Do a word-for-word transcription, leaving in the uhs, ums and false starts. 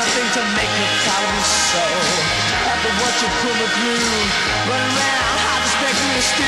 anything to make me proud of you so. After what you put me through, running around, hot, just begging me to steal.